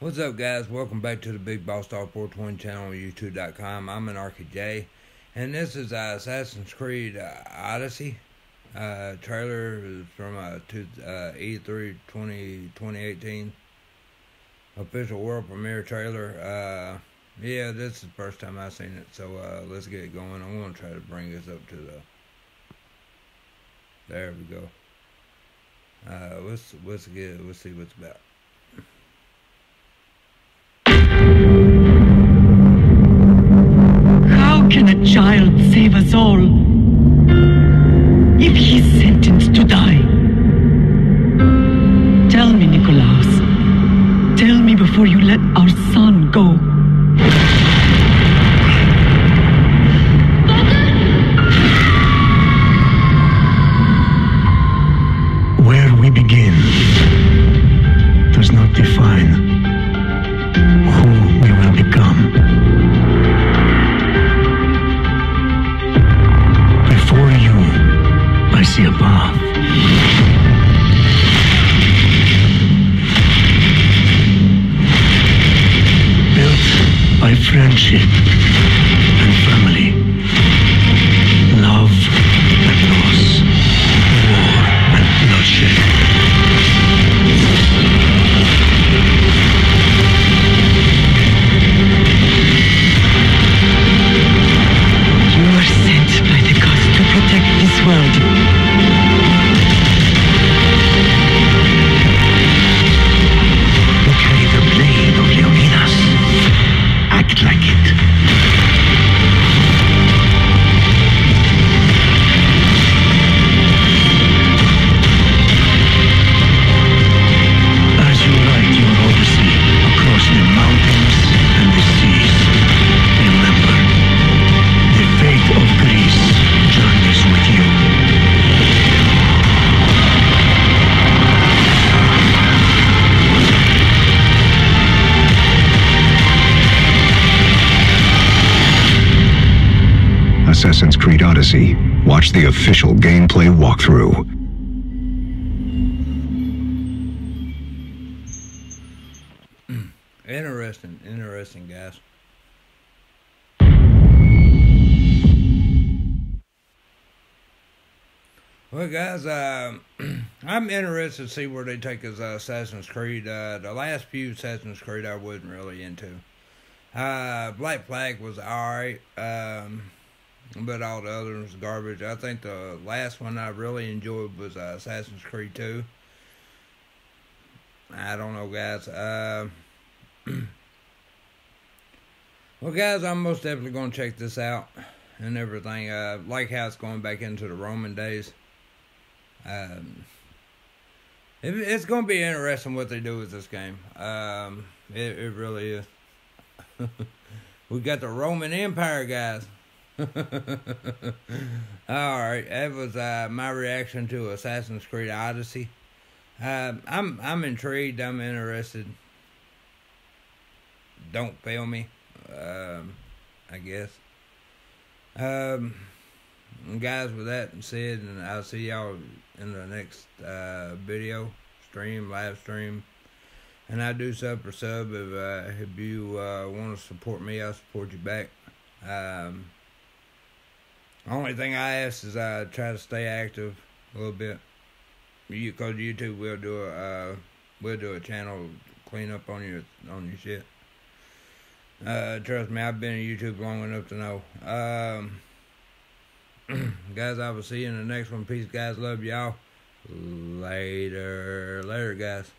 What's up, guys? Welcome back to the Big Boss Star 420 channel on YouTube.com. I'm an RKJ, and this is Assassin's Creed Odyssey trailer from E3 2018 official world premiere trailer. Yeah, this is the first time I've seen it, so let's get it going. I'm going to try to bring this up to the... There we go. Let's see what's about. Can a child save us all if he's sentenced to die? Tell me, Nicholas. Tell me before you let our son go. Father? Where we begin does not define who we will become. I see a path. Built by friendship and family, love and loss, war and bloodshed. You are sent by the gods to protect this world. Assassin's Creed Odyssey. Watch the official gameplay walkthrough. Interesting, guys. Well, guys, I'm interested to see where they take us. Assassin's Creed. The last few Assassin's Creed I wasn't really into. Black Flag was alright. But all the other ones garbage. I think the last one I really enjoyed was Assassin's Creed 2. I don't know, guys. Well, guys, I'm most definitely going to check this out and everything. Like how it's going back into the Roman days. It's going to be interesting what they do with this game. It really is. We got the Roman Empire, guys. Alright, that was my reaction to Assassin's Creed Odyssey. I'm intrigued, I'm interested. Don't fail me, I guess. Guys, with that said, and I'll see y'all in the next video, live stream. And I do sub for sub if you want to support me, I'll support you back. Only thing I ask is I try to stay active a little bit. Because YouTube will do a channel cleanup on your shit. Trust me, I've been on YouTube long enough to know. Guys, I will see you in the next one. Peace, guys. Love y'all. Later, guys.